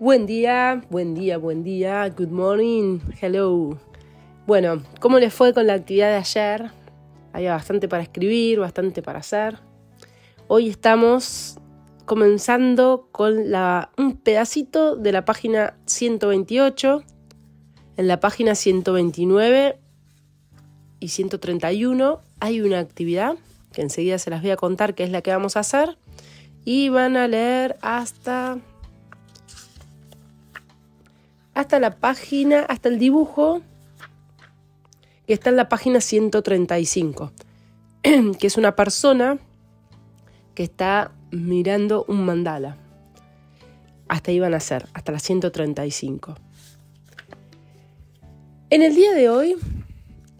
Buen día, good morning, hello. Bueno, ¿cómo les fue con la actividad de ayer? Había bastante para escribir, bastante para hacer. Hoy estamos comenzando con un pedacito de la página 128. En la página 129 y 131 hay una actividad que enseguida se las voy a contar, que es la que vamos a hacer. Y van a leer hasta la página, hasta el dibujo que está en la página 135, que es una persona que está mirando un mandala. Hasta ahí van a ser, hasta la 135. En el día de hoy,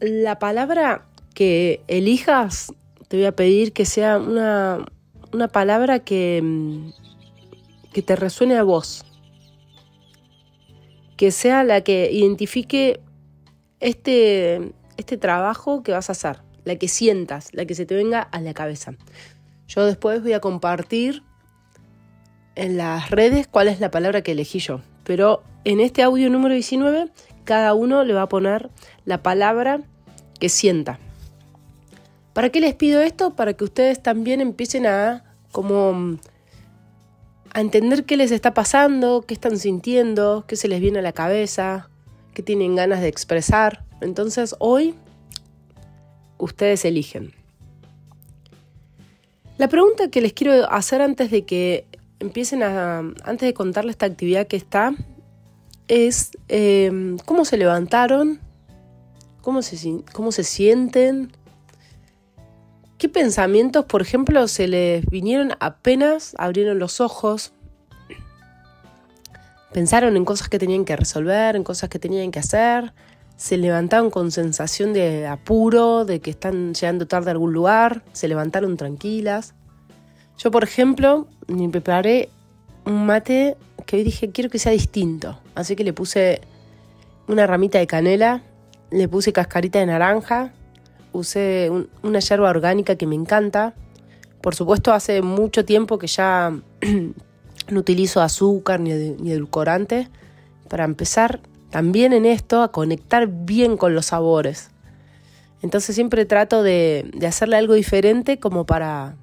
la palabra que elijas, te voy a pedir que sea una palabra que te resuene a vos, que sea la que identifique este trabajo que vas a hacer, la que sientas, la que se te venga a la cabeza. Yo después voy a compartir en las redes cuál es la palabra que elegí yo, pero en este audio número 19 cada uno le va a poner la palabra que sienta. ¿Para qué les pido esto? Para que ustedes también empiecen a entender qué les está pasando, qué están sintiendo, qué se les viene a la cabeza, qué tienen ganas de expresar. Entonces hoy ustedes eligen. La pregunta que les quiero hacer antes de que empiecen antes de contarles esta actividad que está, es ¿cómo se levantaron? ¿Cómo se sienten? ¿Qué pensamientos, por ejemplo, se les vinieron apenas abrieron los ojos? ¿Pensaron en cosas que tenían que resolver, en cosas que tenían que hacer? ¿Se levantaron con sensación de apuro, de que están llegando tarde a algún lugar? ¿Se levantaron tranquilas? Yo, por ejemplo, me preparé un mate que hoy dije, quiero que sea distinto. Así que le puse una ramita de canela, le puse cascarita de naranja, usé una yerba orgánica que me encanta. Por supuesto, hace mucho tiempo que ya no utilizo azúcar ni edulcorante. Para empezar también en esto a conectar bien con los sabores. Entonces siempre trato de hacerle algo diferente, como para,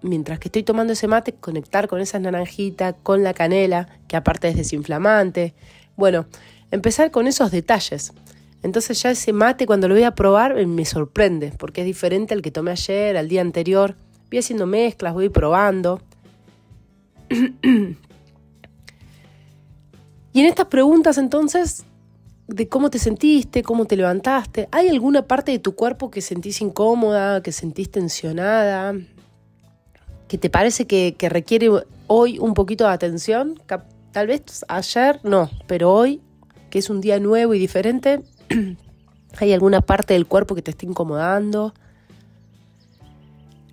mientras que estoy tomando ese mate, conectar con esas naranjitas, con la canela, que aparte es desinflamante. Bueno, empezar con esos detalles. Entonces ya ese mate, cuando lo voy a probar, me sorprende, porque es diferente al que tomé ayer, al día anterior. Voy haciendo mezclas, voy probando. Y en estas preguntas, entonces, de cómo te sentiste, cómo te levantaste, ¿hay alguna parte de tu cuerpo que sentís incómoda, que sentís tensionada, que te parece que requiere hoy un poquito de atención? Tal vez ayer no, pero hoy, que es un día nuevo y diferente, ¿hay alguna parte del cuerpo que te esté incomodando?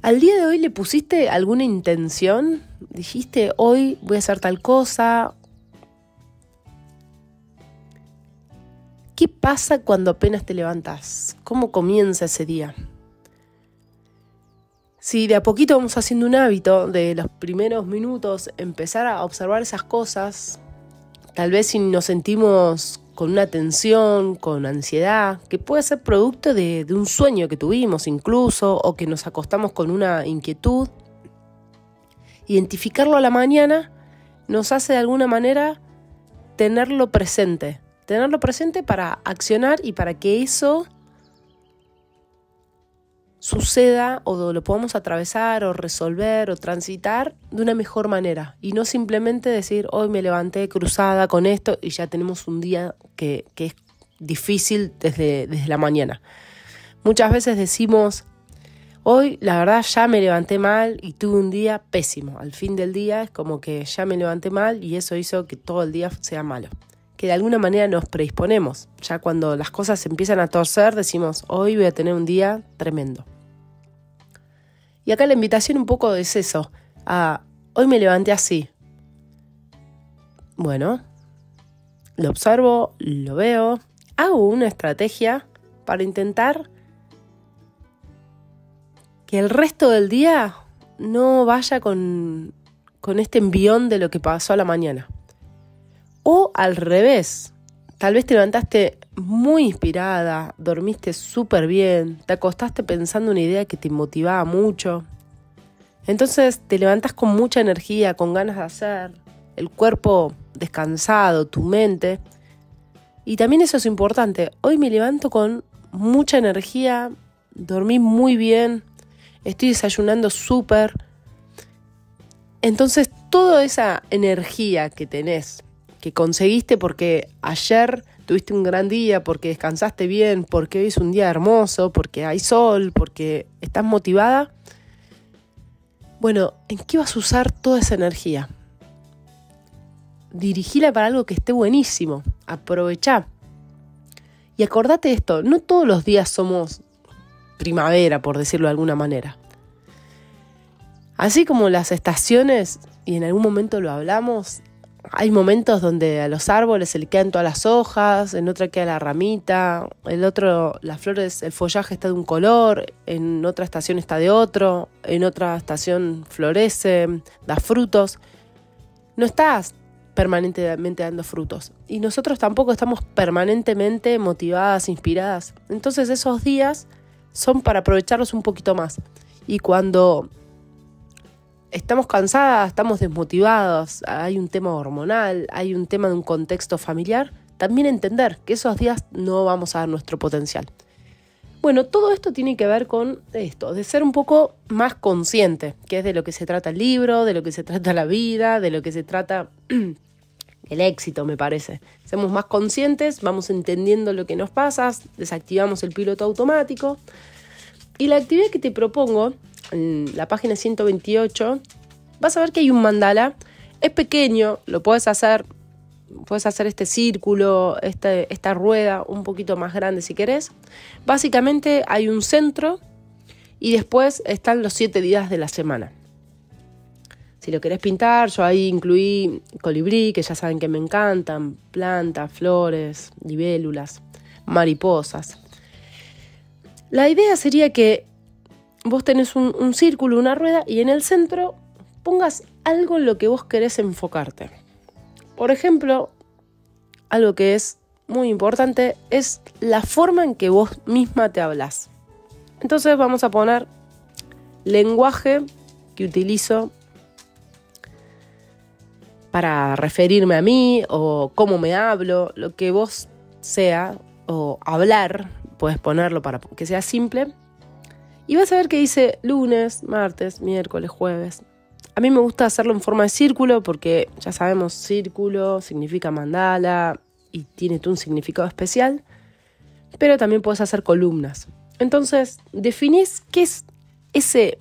¿Al día de hoy le pusiste alguna intención? ¿Dijiste, hoy voy a hacer tal cosa? ¿Qué pasa cuando apenas te levantás? ¿Cómo comienza ese día? Si de a poquito vamos haciendo un hábito de los primeros minutos, empezar a observar esas cosas, tal vez si nos sentimos con una tensión, con ansiedad, que puede ser producto de un sueño que tuvimos incluso, o que nos acostamos con una inquietud. Identificarlo a la mañana nos hace de alguna manera tenerlo presente para accionar y para que eso suceda o lo podamos atravesar o resolver o transitar de una mejor manera, y no simplemente decir, hoy me levanté cruzada con esto y ya tenemos un día que es difícil desde la mañana. Muchas veces decimos, hoy la verdad ya me levanté mal y tuve un día pésimo. Al fin del día es como que ya me levanté mal y eso hizo que todo el día sea malo. Que de alguna manera nos predisponemos. Ya cuando las cosas se empiezan a torcer decimos, hoy voy a tener un día tremendo. Y acá la invitación un poco es eso, hoy me levanté así. Bueno, lo observo, lo veo, hago una estrategia para intentar que el resto del día no vaya con este envión de lo que pasó a la mañana. O al revés, tal vez te levantaste muy inspirada, dormiste súper bien, te acostaste pensando una idea que te motivaba mucho. Entonces te levantás con mucha energía, con ganas de hacer, el cuerpo descansado, tu mente. Y también eso es importante. Hoy me levanto con mucha energía, dormí muy bien, estoy desayunando súper. Entonces toda esa energía que tenés, que conseguiste porque ayer tuviste un gran día, porque descansaste bien, porque hoy es un día hermoso, porque hay sol, porque estás motivada. Bueno, ¿en qué vas a usar toda esa energía? Dirigila para algo que esté buenísimo. Aprovechá. Y acordate de esto, no todos los días somos primavera, por decirlo de alguna manera. Así como las estaciones, y en algún momento lo hablamos, hay momentos donde a los árboles se le quedan todas las hojas, en otra queda la ramita, en otro las flores, el follaje está de un color, en otra estación está de otro, en otra estación florece, da frutos. No estás permanentemente dando frutos. Y nosotros tampoco estamos permanentemente motivadas, inspiradas. Entonces esos días son para aprovecharlos un poquito más. Y cuando estamos cansadas, estamos desmotivadas, hay un tema hormonal, hay un tema de un contexto familiar, también entender que esos días no vamos a dar nuestro potencial. Bueno, todo esto tiene que ver con esto, de ser un poco más consciente, que es de lo que se trata el libro, de lo que se trata la vida, de lo que se trata el éxito, me parece. Seamos más conscientes, vamos entendiendo lo que nos pasa, desactivamos el piloto automático. Y la actividad que te propongo, en la página 128, vas a ver que hay un mandala. Es pequeño, lo puedes hacer. Puedes hacer este círculo, esta rueda un poquito más grande si querés. Básicamente hay un centro y después están los 7 días de la semana. Si lo querés pintar, yo ahí incluí colibrí, que ya saben que me encantan, plantas, flores, libélulas, mariposas. La idea sería que vos tenés un círculo, una rueda, y en el centro pongas algo en lo que vos querés enfocarte. Por ejemplo, algo que es muy importante es la forma en que vos misma te hablás. Entonces vamos a poner lenguaje que utilizo para referirme a mí, o cómo me hablo, lo que vos sea, o hablar, puedes ponerlo para que sea simple. Y vas a ver que dice lunes, martes, miércoles, jueves. A mí me gusta hacerlo en forma de círculo porque ya sabemos, círculo significa mandala y tiene un significado especial. Pero también puedes hacer columnas. Entonces, definís qué es ese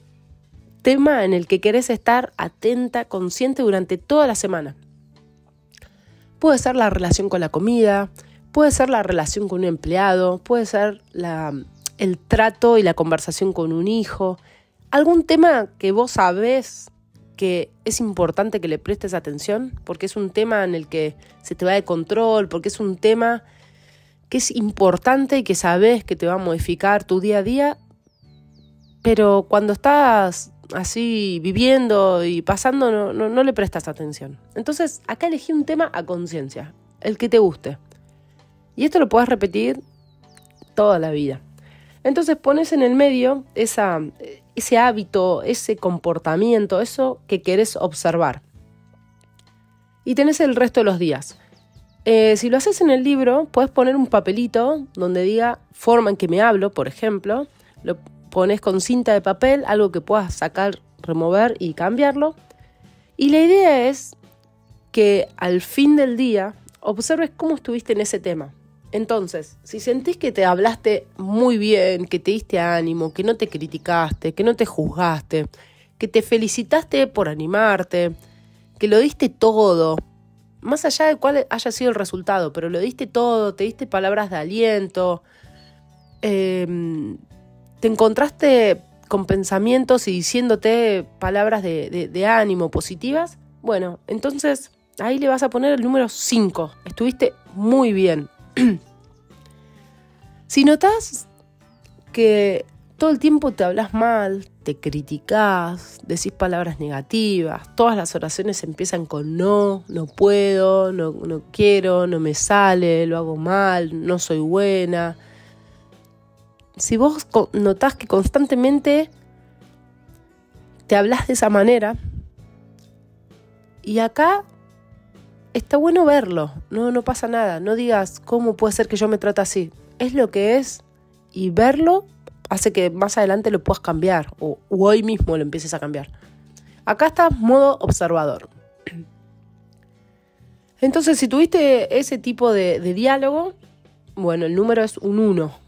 tema en el que querés estar atenta, consciente durante toda la semana. Puede ser la relación con la comida, puede ser la relación con un empleado, puede ser el trato y la conversación con un hijo, algún tema que vos sabés que es importante que le prestes atención, porque es un tema en el que se te va de control, porque es un tema que es importante y que sabés que te va a modificar tu día a día, pero cuando estás así viviendo y pasando no le prestas atención. Entonces acá elegí un tema a conciencia, el que te guste. Y esto lo podés repetir toda la vida. Entonces pones en el medio ese hábito, ese comportamiento, eso que querés observar. Y tenés el resto de los días. Si lo haces en el libro, podés poner un papelito donde diga forma en que me hablo, por ejemplo. Lo pones con cinta de papel, algo que puedas sacar, remover y cambiarlo. Y la idea es que al fin del día observes cómo estuviste en ese tema. Entonces, si sentís que te hablaste muy bien, que te diste ánimo, que no te criticaste, que no te juzgaste, que te felicitaste por animarte, que lo diste todo, más allá de cuál haya sido el resultado, pero lo diste todo, te diste palabras de aliento, te encontraste con pensamientos y diciéndote palabras de ánimo positivas, bueno, entonces ahí le vas a poner el número 5, estuviste muy bien. Si notás que todo el tiempo te hablas mal, te criticás, decís palabras negativas, todas las oraciones empiezan con no, no puedo, no quiero, no me sale, lo hago mal, no soy buena. Si vos notás que constantemente te hablás de esa manera, y acá está bueno verlo, no pasa nada, no digas cómo puede ser que yo me trate así, es lo que es, y verlo hace que más adelante lo puedas cambiar o hoy mismo lo empieces a cambiar. Acá está modo observador. Entonces, si tuviste ese tipo de diálogo, bueno, el número es un 1.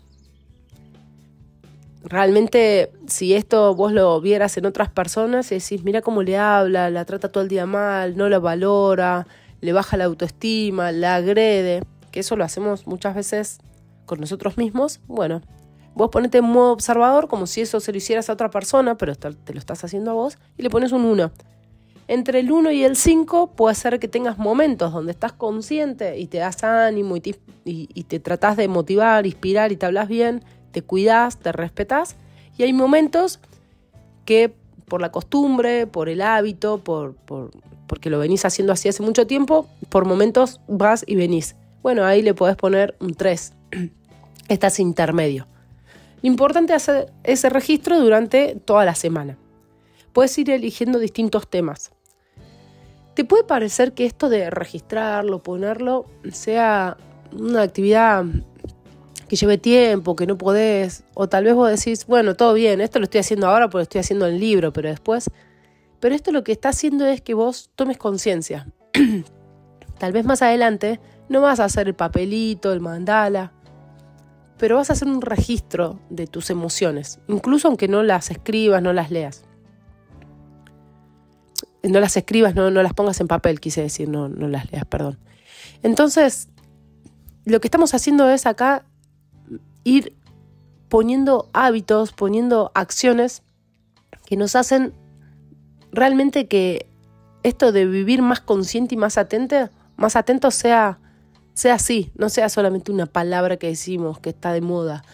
Realmente, si esto vos lo vieras en otras personas, decís, mira cómo le habla, la trata todo el día mal, no la valora, le baja la autoestima, la agrede, que eso lo hacemos muchas veces con nosotros mismos. Bueno, vos ponete en modo observador, como si eso se lo hicieras a otra persona, pero te lo estás haciendo a vos, y le pones un 1. Entre el 1 y el 5 puede ser que tengas momentos donde estás consciente y te das ánimo y te tratás de motivar, inspirar y te hablas bien, te cuidás, te respetás. Y hay momentos que por la costumbre, por el hábito, porque lo venís haciendo así hace mucho tiempo, por momentos vas y venís. Bueno, ahí le podés poner un 3. Estás intermedio. Lo importante es hacer ese registro durante toda la semana. Puedes ir eligiendo distintos temas. ¿Te puede parecer que esto de registrarlo, ponerlo, sea una actividad que lleve tiempo, que no podés? O tal vez vos decís, bueno, todo bien, esto lo estoy haciendo ahora porque lo estoy haciendo en el libro, pero después... Pero esto lo que está haciendo es que vos tomes conciencia. Tal vez más adelante no vas a hacer el papelito, el mandala, pero vas a hacer un registro de tus emociones, incluso aunque no las escribas, no las leas. No las escribas, no las pongas en papel, quise decir, no las leas, perdón. Entonces, lo que estamos haciendo es acá ir poniendo hábitos, poniendo acciones que nos hacen realmente que esto de vivir más consciente y más atento sea así, no sea solamente una palabra que decimos que está de moda.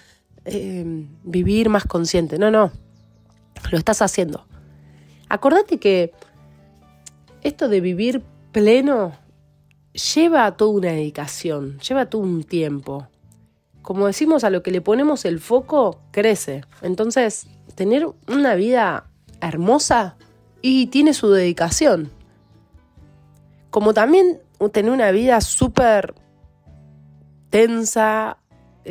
Vivir más consciente. No. Lo estás haciendo. Acordate que esto de vivir pleno lleva toda una dedicación, lleva todo un tiempo. Como decimos, a lo que le ponemos el foco crece. Entonces, tener una vida hermosa y tiene su dedicación. Como también tener una vida súper tensa,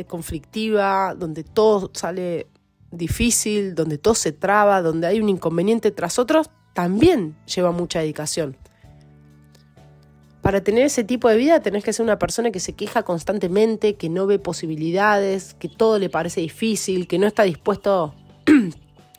conflictiva, donde todo sale difícil, donde todo se traba, donde hay un inconveniente tras otro, también lleva mucha dedicación. Para tener ese tipo de vida tenés que ser una persona que se queja constantemente, que no ve posibilidades, que todo le parece difícil, que no está dispuesto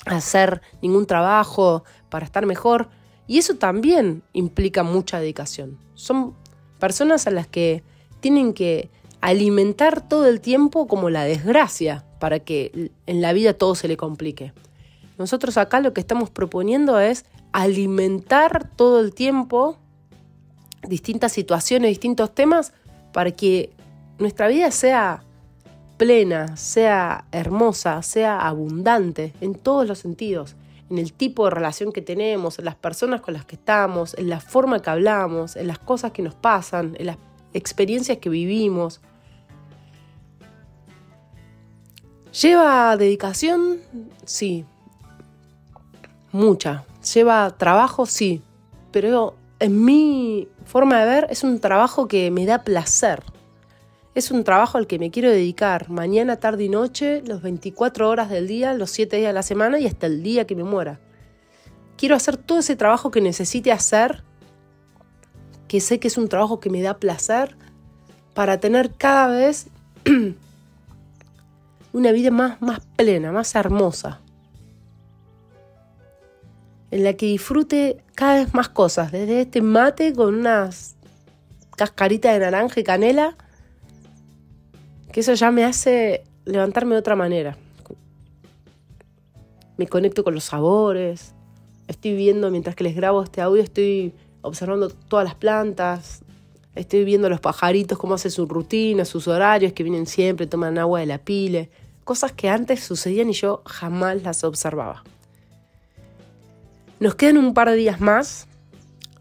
a hacer ningún trabajo para estar mejor, y eso también implica mucha dedicación. Son personas a las que tienen que alimentar todo el tiempo como la desgracia para que en la vida todo se le complique. Nosotros acá lo que estamos proponiendo es alimentar todo el tiempo distintas situaciones, distintos temas para que nuestra vida sea plena, sea hermosa, sea abundante en todos los sentidos. En el tipo de relación que tenemos, en las personas con las que estamos, en la forma que hablamos, en las cosas que nos pasan, en las experiencias que vivimos. ¿Lleva dedicación? Sí. Mucha. ¿Lleva trabajo? Sí. Pero en mi forma de ver es un trabajo que me da placer. Es un trabajo al que me quiero dedicar mañana, tarde y noche, las 24 horas del día, los 7 días de la semana y hasta el día que me muera. Quiero hacer todo ese trabajo que necesite hacer, que sé que es un trabajo que me da placer, para tener cada vez una vida más plena, más hermosa, en la que disfrute cada vez más cosas, desde este mate con unas cascaritas de naranja y canela, que eso ya me hace levantarme de otra manera. Me conecto con los sabores, estoy viendo, mientras que les grabo este audio, estoy observando todas las plantas, estoy viendo los pajaritos, cómo hacen su rutina, sus horarios, que vienen siempre, toman agua de la pile, cosas que antes sucedían y yo jamás las observaba. Nos quedan un par de días más.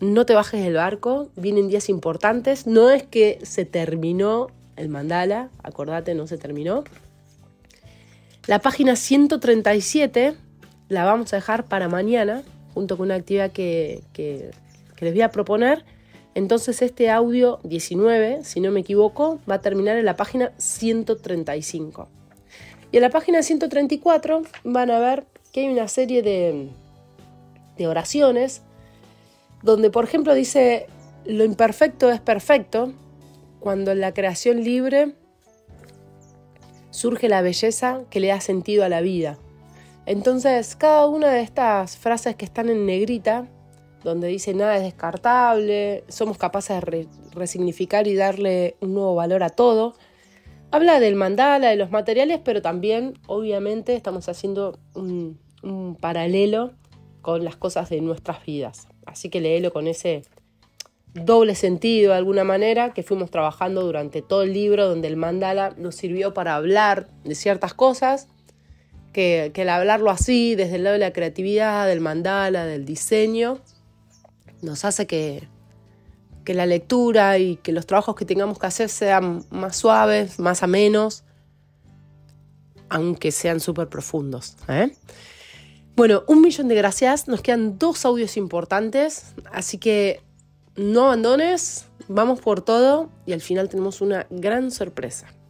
No te bajes del barco, vienen días importantes. No es que se terminó el mandala, acordate, no se terminó. La página 137 la vamos a dejar para mañana, junto con una actividad que les voy a proponer. Entonces este audio 19, si no me equivoco, va a terminar en la página 135. Y en la página 134 van a ver que hay una serie de oraciones donde, por ejemplo, dice: lo imperfecto es perfecto, cuando en la creación libre surge la belleza que le da sentido a la vida. Entonces, cada una de estas frases que están en negrita, donde dice nada es descartable, somos capaces de resignificar y darle un nuevo valor a todo, habla del mandala, de los materiales, pero también, obviamente, estamos haciendo un paralelo con las cosas de nuestras vidas. Así que léelo con ese doble sentido de alguna manera que fuimos trabajando durante todo el libro, donde el mandala nos sirvió para hablar de ciertas cosas, que al hablarlo así, desde el lado de la creatividad, del mandala, del diseño, nos hace que la lectura y que los trabajos que tengamos que hacer sean más suaves, más amenos, aunque sean súper profundos, ¿eh? Bueno, 1.000.000 de gracias. Nos quedan 2 audios importantes, así que no abandones, vamos por todo y al final tenemos una gran sorpresa.